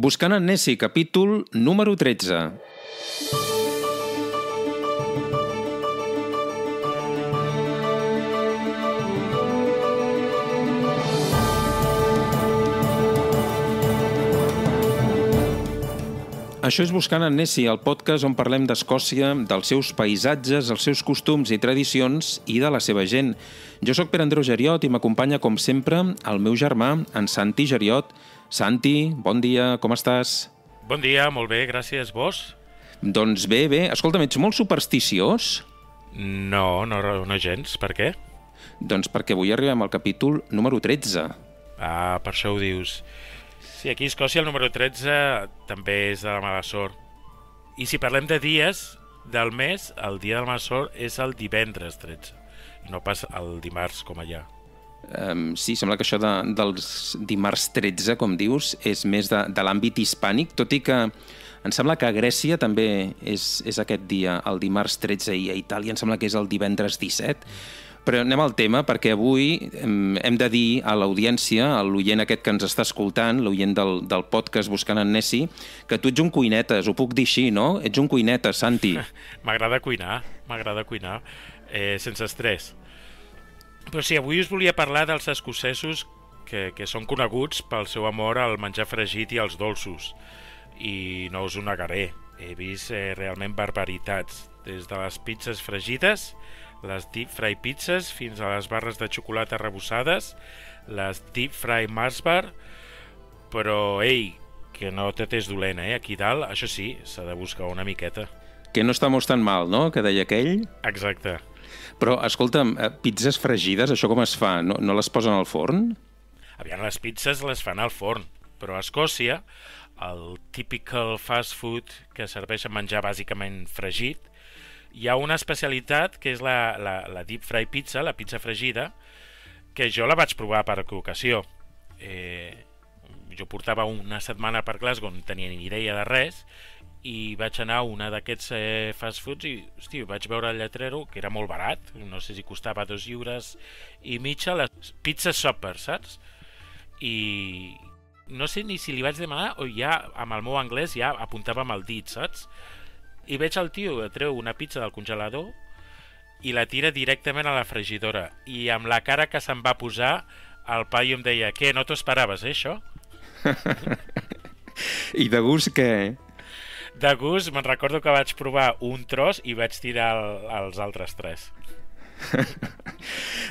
Buscant en Nessie, capítol número 13. Això és Buscant en Nessie, el podcast on parlem d'Escòcia, dels seus paisatges, els seus costums i tradicions i de la seva gent. Jo sóc Pere Andreu Geriot i m'acompanya, com sempre, el meu germà, en Santi Geriot. Santi, bon dia, com estàs? Bon dia, molt bé, gràcies. Vos? Doncs bé, bé. Escolta'm, ets molt supersticiós? No, gens. Per què? Doncs perquè avui arribem al capítol número 13. Ah, per això ho dius. Sí, aquí a Escòcia el número 13 també és de la mala sort. I si parlem de dies del mes, el dia de la mala sort és el divendres 13, no pas el dimarts com allà. Sí, sembla que això dels dimarts 13, com dius, és més de l'àmbit hispànic, tot i que em sembla que a Grècia també és aquest dia, el dimarts 13, i a Itàlia em sembla que és el divendres 17. Però anem al tema, perquè avui hem de dir a l'audiència, a l'oient aquest que ens està escoltant, l'oient del podcast Buscant en Nessie, que tu ets un cuinetes, ho puc dir així, no? Ets un cuinetes, Santi. M'agrada cuinar, sense estrès. Però sí, avui us volia parlar dels escocesos que són coneguts pel seu amor al menjar fregit i als dolços. I no us ho negaré, he vist realment barbaritats, des de les pizzas fregides, les deep fry pizzas, fins a les barres de xocolata arrebossades, les deep fry Mars Bar, però, ei, que no tot és dolent, aquí dalt, això sí, s'ha de buscar una miqueta. Que no estamos tan mal, no?, que deia aquell. Exacte. Però, escolta'm, pizzas fregides, això com es fa? No les posen al forn? Aviam, les pizzas les fan al forn, però a Escòcia, el typical fast food que serveix a menjar bàsicament fregit, hi ha una especialitat que és la deep fry pizza, la pizza fregida, que jo la vaig provar per equivocació. Jo portava una setmana per Glasgow, no tenia ni idea de res, i vaig anar a una d'aquests fast foods i, hosti, vaig veure el lletrero, que era molt barat, no sé si costava £2,50, les pizza supper, saps? I no sé ni si li vaig demanar o ja, amb el meu anglès, ja apuntava amb el dit, saps? I veig el tio que treu una pizza del congelador i la tira directament a la fregidora. I amb la cara que se'm va posar, el paio em deia, què, no t'ho esperaves, això? I de gust, què? De gust, me'n recordo que vaig provar un tros i vaig tirar els altres tres.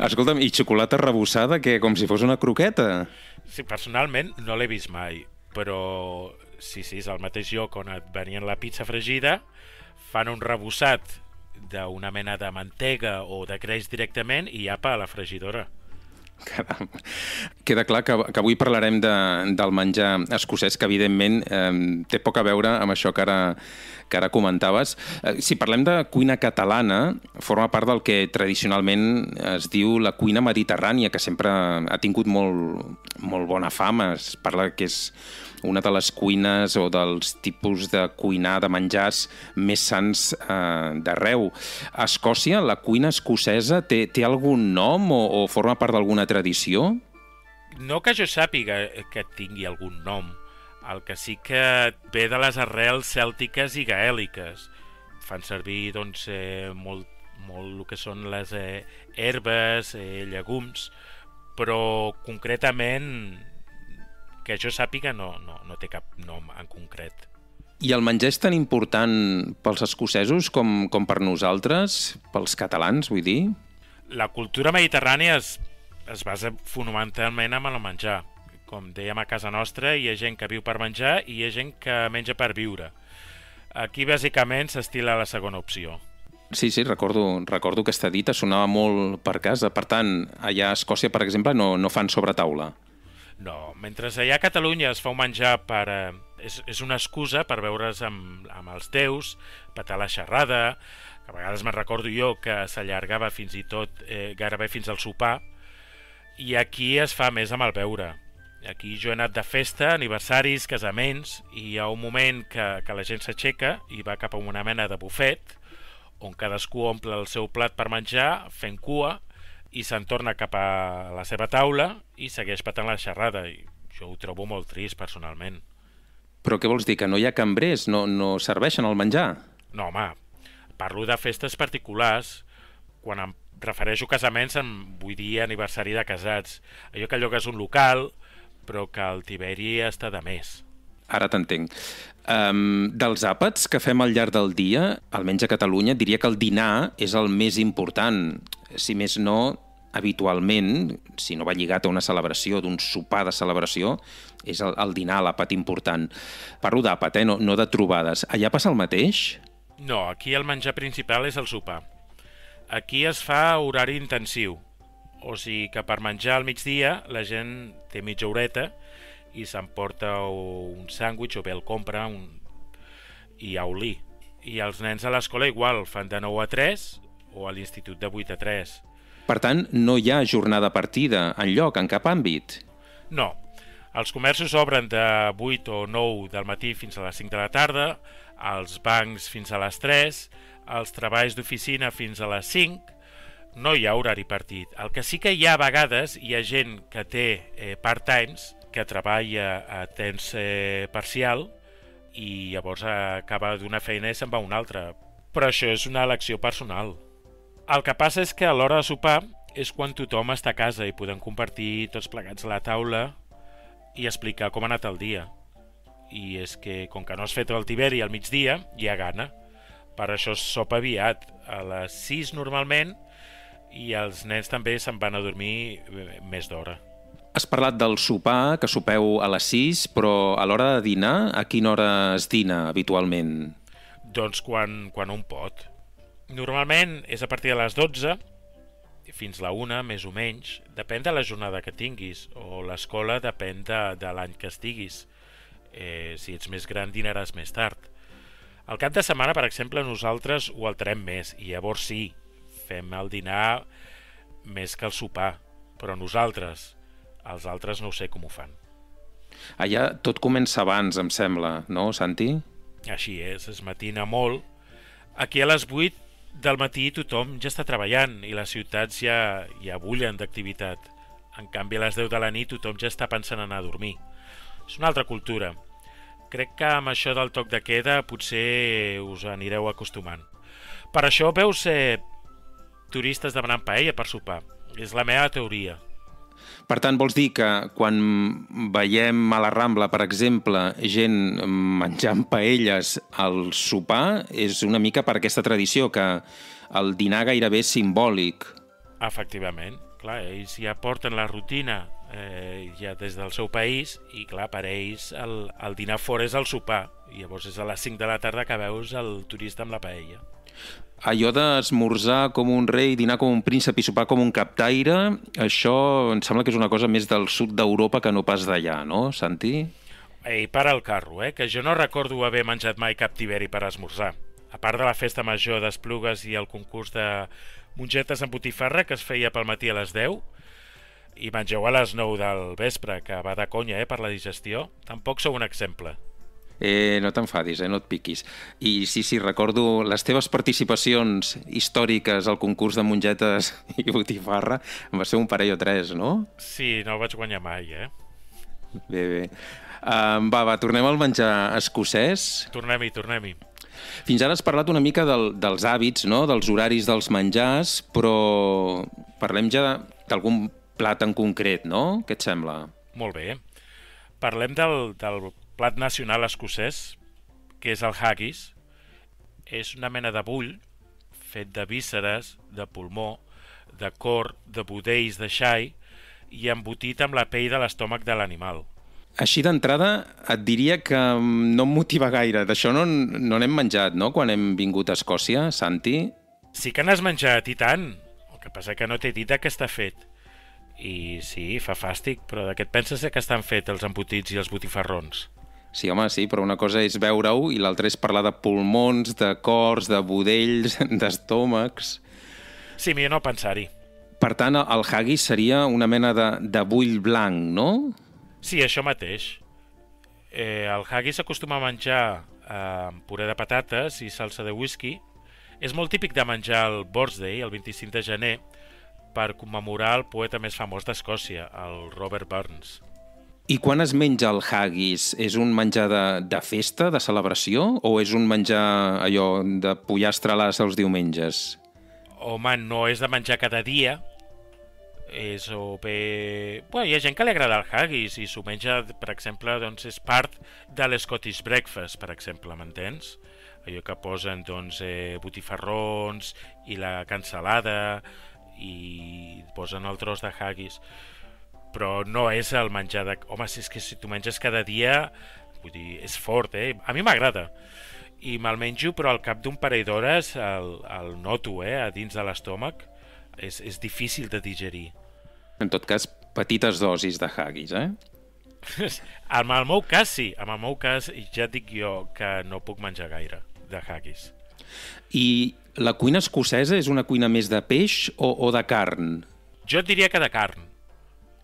Escolta'm, i xocolata arrebossada, què, com si fos una croqueta? Sí, personalment no l'he vist mai, però... Sí, és el mateix lloc on et venien la pizza fregida, fan un rebossat d'una mena de mantega o de greix directament i apa, a la fregidora. Caram, queda clar que avui parlarem del menjar escocès, que evidentment té poc a veure amb això que ara comentaves. Si parlem de cuina catalana, forma part del que tradicionalment es diu la cuina mediterrània, que sempre ha tingut molt, molt bona fama. Es parla que és una de les cuines o dels tipus de cuinar, de menjars més sants d'arreu. A Escòcia, la cuina escocesa té algun nom o forma part d'alguna tradició? No que jo sàpiga que tingui algun nom. El que sí que ve de les arrels cèltiques i gaèliques. Fan servir molt el que són les herbes, llegums, però concretament que jo sàpiga no té cap nom en concret. I el menjar és tan important pels escocesos com per nosaltres, pels catalans, vull dir? La cultura mediterrània es basa fonamentalment en el menjar. Com dèiem, a casa nostra hi ha gent que viu per menjar i hi ha gent que menja per viure. Aquí, bàsicament, s'estila la segona opció. Sí, recordo que aquesta dita sonava molt per casa. Per tant, allà a Escòcia, per exemple, no fan sobretaula. No, mentre allà a Catalunya es fa un menjar per... És una excusa per veure's amb els teus, petar la xerrada, que a vegades me'n recordo jo que s'allargava fins i tot gairebé fins al sopar, i aquí es fa més amb el beure. Aquí jo he anat de festa, aniversaris, casaments, i hi ha un moment que la gent s'aixeca i va cap a una mena de bufet, on cadascú omple el seu plat per menjar, fent cua, i se'n torna cap a la seva taula i segueix patant la xerrada. Jo ho trobo molt trist, personalment. Però què vols dir? Que no hi ha cambrers? No serveixen el menjar? No, home, parlo de festes particulars. Quan em refereixo a casaments, em vull dir aniversari de casats. Allò que llogues un local, però que el tiberi està de més. Ara t'entenc. Dels àpats que fem al llarg del dia, almenys a Catalunya, diria que el dinar és el més important. Si més no, habitualment, si no va lligat a una celebració, d'un sopar de celebració, és el dinar, l'àpat important. Parlo d'àpat, no de trobades. Allà passa el mateix? No, aquí el menjar principal és el sopar. Aquí es fa horari intensiu. O sigui que per menjar al migdia la gent té mitja horeta i s'emporta un sàndwich o bé el compra i a olí. I els nens a l'escola igual, fan de 9 a 3 o a l'institut de 8 a 3. Per tant, no hi ha jornada partida enlloc, en cap àmbit? No. Els comerços obren de 8 o 9 del matí fins a les 5 de la tarda, els bancs fins a les 3, els treballs d'oficina fins a les 5. No hi ha horari partit. El que sí que hi ha a vegades, hi ha gent que té part-times, que treballa a temps parcial i llavors acaba d'una feina i se'n va a una altra. Però això és una elecció personal. El que passa és que a l'hora de sopar és quan tothom està a casa i podem compartir tots plegats a la taula i explicar com ha anat el dia. I és que, com que no has fet el tiberi al migdia, hi ha gana. Per això es sopa aviat, a les 6 normalment, i els nens també se'n van a dormir més d'hora. Has parlat del sopar, que sopeu a les 6, però a l'hora de dinar, a quina hora es dina habitualment? Doncs quan un pot. Normalment és a partir de les 12 fins la 1, més o menys. Depèn de la jornada que tinguis, o l'escola depèn de l'any que estiguis. Si ets més gran, dinaràs més tard. Al cap de setmana, per exemple, nosaltres ho alterem més, i llavors sí, fem el dinar més que el sopar, però nosaltres, els altres no sé com ho fan. Allà tot comença abans, em sembla, no, Santi? Així és, es matina molt. Aquí a les 8 del matí tothom ja està treballant i les ciutats ja bullen d'activitat. En canvi, a les 10 de la nit tothom ja està pensant en anar a dormir. És una altra cultura. Crec que amb això del toc de queda potser us anireu acostumant. Per això veus turistes demanant paella per sopar. És la meva teoria. Per tant, vols dir que quan veiem a la Rambla, per exemple, gent menjant paelles al sopar, és una mica per aquesta tradició, que el dinar gairebé és simbòlic. Efectivament, clar, ells ja porten la rutina ja des del seu país i, clar, per ells el dinar fora és el sopar. Llavors és a les 5 de la tarda que veus el turista amb la paella. Allò d'esmorzar com un rei, dinar com un príncep i sopar com un captaire, això em sembla que és una cosa més del sud d'Europa que no pas d'allà, no, Santi? Ei, para el carro, que jo no recordo haver menjat mai cap tiberi per esmorzar. A part de la festa major d'Esplugues i el concurs de mongetes amb botifarra que es feia pel matí a les 10, i mengeu a les 9 del vespre, que va de conya per la digestió, tampoc sou un exemple. No t'enfadis, no et piquis. I sí, recordo les teves participacions històriques al concurs de mongetes i botifarra. En va ser un parell o tres, no? Sí, no el vaig guanyar mai, Bé. Va, tornem al menjar escocès. Tornem-hi. Fins ara has parlat una mica dels hàbits, no?, dels horaris dels menjars, però parlem ja d'algun plat en concret, no? Què et sembla? Molt bé. Parlem del plat nacional escocès, que és el haggis. És una mena de bull fet de vísceres, de pulmó, de cor, de budells, de xai, i embotit amb la pell de l'estómac de l'animal. Així d'entrada et diria que no em motiva gaire. D'això no n'hem menjat, no?, quan hem vingut a Escòcia, Santi? Sí que n'has menjat, i tant. El que passa que no t'he dit de què està fet. I sí, fa fàstic, però de què et penses que estan fets els embotits i els botifarrons? Sí, home, sí, però una cosa és veure-ho i l'altra és parlar de pulmons, de cors, de budells, d'estómacs... Sí, millor no pensar-hi. Per tant, el haggis seria una mena de bull blanc, no? Sí, això mateix. El haggis s'acostuma a menjar amb puré de patates i salsa de whisky. És molt típic de menjar el Burns Day, el 25 de gener, per commemorar el poeta més famós d'Escòcia, el Robert Burns. I quan es menja el haggis, és un menjar de festa, de celebració, o és un menjar allò de pollastre a l'as els diumenges? Home, no és de menjar cada dia. És o bé... Bueno, hi ha gent que li agrada el haggis i s'ho menja, per exemple, doncs és part de l'Scottish Breakfast, per exemple, m'entens? Allò que posen doncs, botifarrons i la cansalada i posen el tros de haggis. Però no és el menjar de... Home, si és que si tu menges cada dia, vull dir, és fort, eh? A mi m'agrada. I me'l menjo, però al cap d'un parell d'hores el noto, a dins de l'estómac. És difícil de digerir. En tot cas, petites dosis de haggis, eh? En el meu cas, sí. En el meu cas, ja et dic jo que no puc menjar gaire de haggis. I la cuina escocesa és una cuina més de peix o de carn? Jo diria que de carn.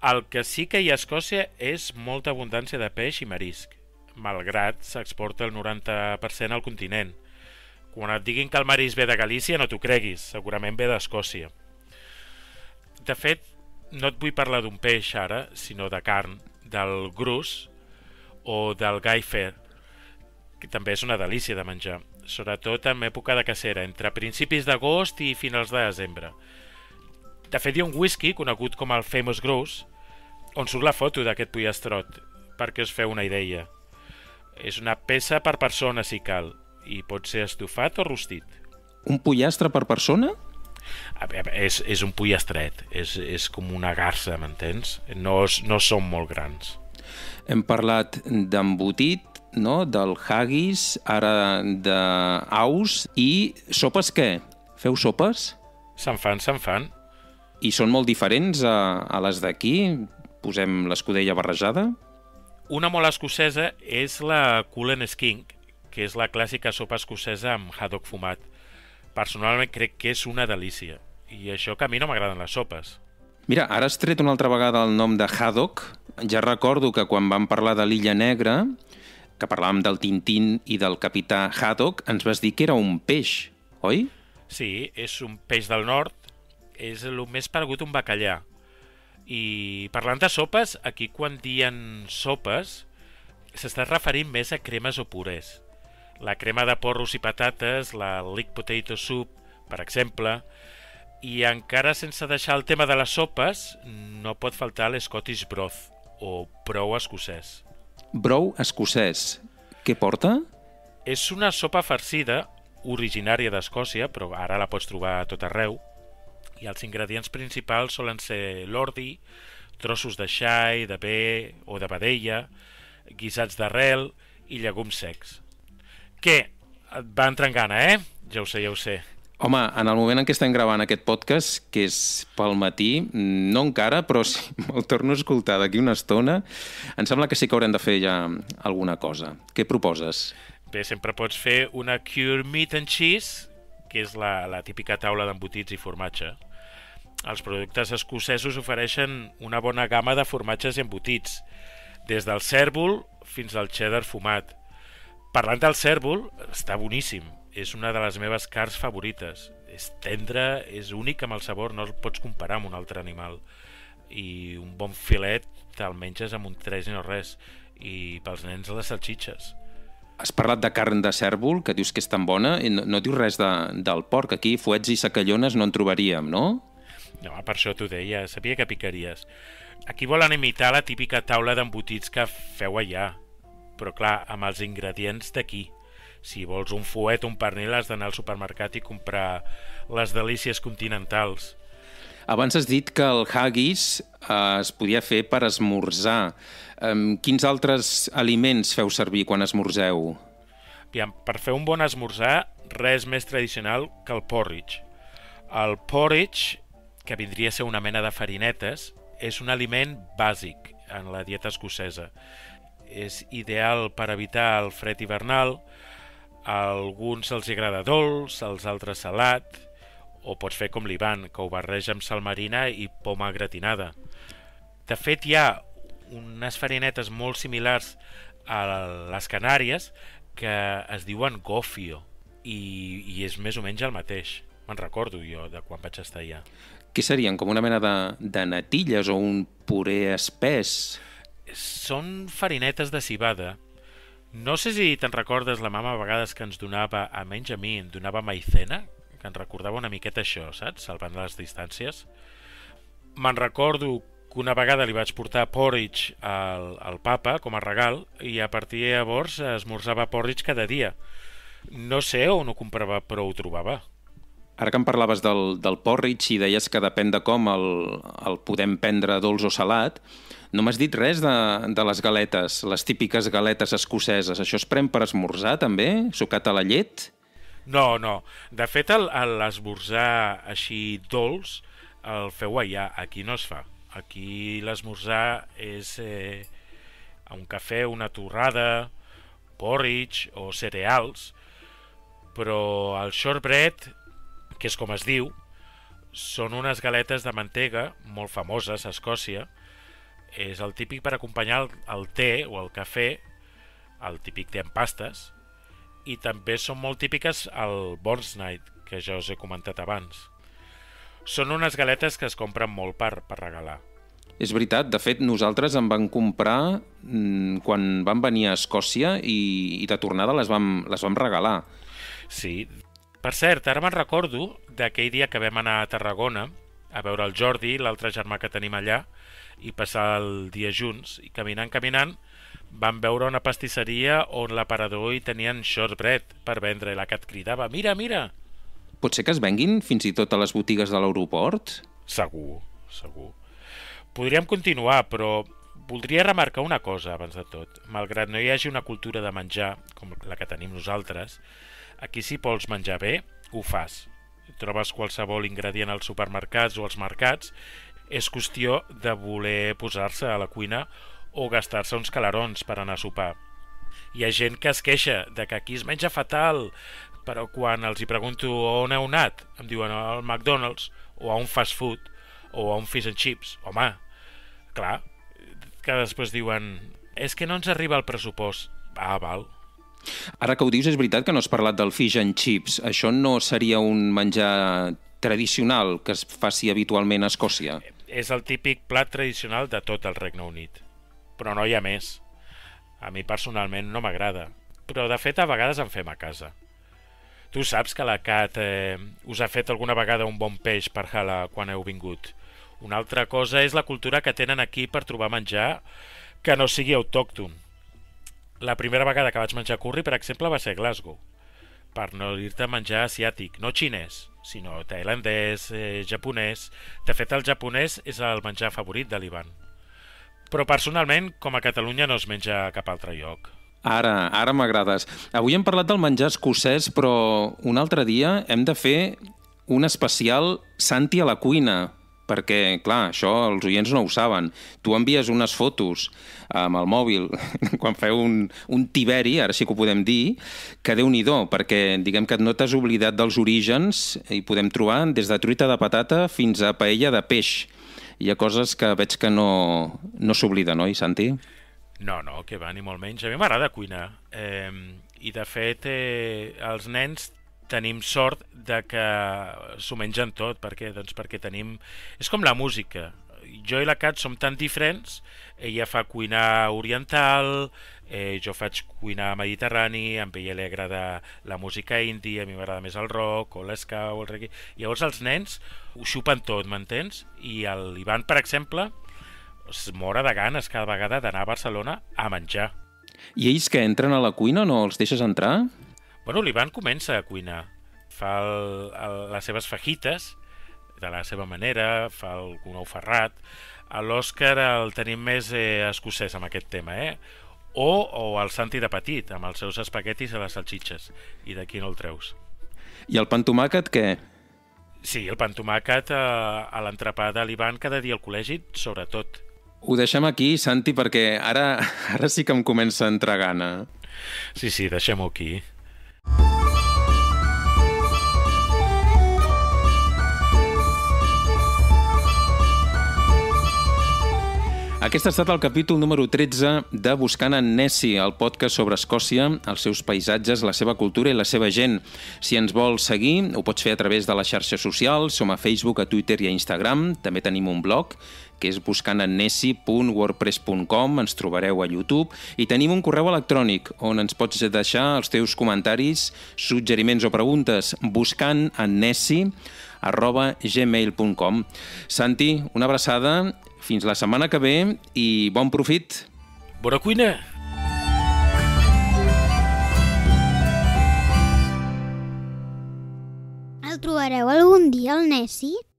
El que sí que hi ha a Escòcia és molta abundància de peix i marisc, malgrat s'exporta el 90% al continent. Quan et diguin que el marisc ve de Galícia, no t'ho creguis, segurament ve d'Escòcia. De fet, no et vull parlar d'un peix ara, sinó de carn, del grus o del gaifer, que també és una delícia de menjar, sobretot en època de cacera, entre principis d'agost i finals de desembre. De fet, hi ha un whisky conegut com el Famous Grouse, on surt la foto d'aquest pollastrot, perquè us feu una idea. És una peça per persona, si cal, i pot ser estofat o rostit. Un pollastre per persona? A veure, és un pollastret, és com una garsa, m'entens? No són molt grans. Hem parlat d'embotit, no? Del haggis, ara d'aus, i sopes què? Feu sopes? Se'n fan. I són molt diferents a les d'aquí? Posem l'escudella barrejada? Una molt escocesa és la Cullen Skink, que és la clàssica sopa escocesa amb haddock fumat. Personalment crec que és una delícia, i això que a mi no m'agraden les sopes. Mira, ara has tret una altra vegada el nom de haddock. Ja recordo que quan vam parlar de l'Illa Negra, que parlàvem del Tintín i del capità Haddock, ens vas dir que era un peix, oi? Sí, és un peix del nord, és el més paregut a un bacallà. I parlant de sopes, aquí quan diuen sopes s'està referint més a cremes o purés. La crema de porros i patates, la leek potato soup, per exemple. I encara sense deixar el tema de les sopes, no pot faltar l'Scottish broth, o brou escocès. Brou escocès. Què porta? És una sopa farcida, originària d'Escòcia, però ara la pots trobar a tot arreu. I els ingredients principals solen ser l'ordi, trossos de xai, de bé o de vedella, guisats d'arrel i llegums secs. Què? Et va entrant gana, eh? Ja ho sé. Home, en el moment en què estem gravant aquest podcast, que és pel matí, no encara, però si me'l torno a escoltar d'aquí una estona, em sembla que sí que haurem de fer ja alguna cosa. Què proposes? Bé, sempre pots fer una cure meat and cheese, que és la típica taula d'embotits i formatge. Els productes escocesos ofereixen una bona gamma de formatges i embotits, des del cérvol fins al cheddar fumat. Parlant del cérvol, està boníssim. És una de les meves carns favorites. És tendre, és únic amb el sabor, no el pots comparar amb un altre animal. I un bon filet te'l menges amb un tres i no res. I pels nens, les salxitxes. Has parlat de carn de cérvol, que dius que és tan bona, i no dius res del porc. Aquí fuets i sacallones no en trobaríem, no? No, per això t'ho deia, sabia que picaries. Aquí volen imitar la típica taula d'embotits que feu allà, però clar, amb els ingredients d'aquí. Si vols un fuet o un pernil, has d'anar al supermercat i comprar les delícies continentals. Abans has dit que el haggis es podia fer per esmorzar. Quins altres aliments feu servir quan esmorzeu? Aviam, per fer un bon esmorzar, res més tradicional que el porridge. El porridge, que vindria a ser una mena de farinetes, és un aliment bàsic en la dieta escocesa. És ideal per evitar el fred hivernal, a alguns els agrada dolç, als altres salat, o pots fer com l'Ivan, que ho barreja amb sal marina i poma gratinada. De fet, hi ha unes farinetes molt similars a les Canàries que es diuen gofio, i és més o menys el mateix. Me'n recordo jo de quan vaig estar allà. Què serien? Com una mena de natilles o un puré espès? són farinetes de cibada. No sé si te'n recordes, la mama a vegades que ens donava, almenys a mi, em donava maicena, que em recordava una miqueta això, saps? Salvant les distàncies. Me'n recordo que una vegada li vaig portar porridge al papa com a regal i a partir de llavors esmorzava porridge cada dia. No sé on ho comprava, però ho trobava. Ara que em parlaves del porridge i deies que depèn de com el podem prendre dolç o salat, no m'has dit res de les galetes, les típiques galetes escoceses. Això es pren per esmorzar, també? Sucat a la llet? No, no. De fet, l'esmorzar així dolç el feu allà. Aquí no es fa. Aquí l'esmorzar és un cafè, una torrada, porridge o cereals, però el shortbread, que és com es diu, són unes galetes de mantega molt famoses a Escòcia. És el típic per acompanyar el té o el cafè, el típic té amb pastes, i també són molt típiques al Burns Night, que ja us he comentat abans. Són unes galetes que es compren molt per regalar. És veritat, de fet, nosaltres en vam comprar quan vam venir a Escòcia i de tornada les vam regalar. Sí. Per cert, ara me'n recordo d'aquell dia que vam anar a Tarragona a veure el Jordi, l'altre germà que tenim allà, i passar el dia junts. I caminant, vam veure una pastisseria on l'aparador hi tenien shortbread per vendre. La que et cridava, mira, mira! Potser que es venguin fins i tot a les botigues de l'aeroport? Segur, segur. Podríem continuar, però voldria remarcar una cosa abans de tot. Malgrat no hi hagi una cultura de menjar com la que tenim nosaltres, aquí si vols menjar bé, ho fas. Trobes qualsevol ingredient als supermercats o als mercats, és qüestió de voler posar-se a la cuina o gastar-se uns calarons per anar a sopar. Hi ha gent que es queixa de que aquí es menja fatal, però quan els hi pregunto on heu anat, em diuen al McDonald's o a un fast food o a un fish and chips. Home, clar, que després diuen és que no ens arriba el pressupost. Ah, val. Ara que ho dius, és veritat que no has parlat del fish and chips. Això no seria un menjar tradicional que es faci habitualment a Escòcia? És el típic plat tradicional de tot el Regne Unit, però no hi ha més. A mi personalment no m'agrada, però de fet a vegades en fem a casa. Tu saps que la Kat us ha fet alguna vegada un bon peix per Hala quan heu vingut. Una altra cosa és la cultura que tenen aquí per trobar menjar que no sigui autòcton. La primera vegada que vaig menjar curri, per exemple, va ser a Glasgow, per no dir-te menjar asiàtic, no xinès, sinó tailandès, japonès. De fet, el japonès és el menjar favorit de l'Ivan. Però personalment, com a Catalunya, no es menja a cap altre lloc. Ara m'agrades. Avui hem parlat del menjar escocès, però un altre dia hem de fer un especial Santi a la cuina, perquè, clar, això els oients no ho saben. Tu envies unes fotos amb el mòbil quan feu un tiberi, ara sí que ho podem dir, que Déu-n'hi-do, perquè diguem que no t'has oblidat dels orígens i podem trobar des de truita de patata fins a paella de peix. Hi ha coses que veig que no s'obliden, oi, Santi? No, no, que va, ni molt menys. A mi m'agrada cuinar. I, de fet, els nens tenim sort de que s'ho mengen tot, perquè tenim... És com la música. Jo i la Kat som tan diferents, ella fa cuina oriental, jo faig cuina mediterrani, a ella li agrada la música indie, a mi m'agrada més el rock o l'esca o el reggae. Llavors els nens ho xupen tot, m'entens? I l'Ivan, per exemple, es mora de ganes cada vegada d'anar a Barcelona a menjar. I ells que entren a la cuina no els deixes entrar? Bueno, l'Ivan comença a cuinar, fa les seves fajites de la seva manera, fa algun ou ferrat. A l'Òscar el tenim més escocès amb aquest tema, o el Santi de petit, amb els seus espaguetis i les salsitxes, i d'aquí no el treus. I el pa amb tomàquet, què? Sí, el pa amb tomàquet a l'entrepà de l'Ivan cada dia al col·legi, sobretot. Ho deixem aquí, Santi, perquè ara sí que em comença a entrar gana. Sí, deixem-ho aquí. Aquest ha estat el capítol número 13 de Buscant en Nessie, el podcast sobre Escòcia, els seus paisatges, la seva cultura i la seva gent. Si ens vols seguir, ho pots fer a través de les xarxes socials. Som a Facebook, a Twitter i a Instagram. També tenim un blog, que és buscantennessie.wordpress.com. Ens trobareu a YouTube. I tenim un correu electrònic on ens pots deixar els teus comentaris, suggeriments o preguntes. buscantennessie@gmail.com. Santi, una abraçada. Fins la setmana que ve i bon profit! Bona cuina! El trobareu algun dia, el Nessie?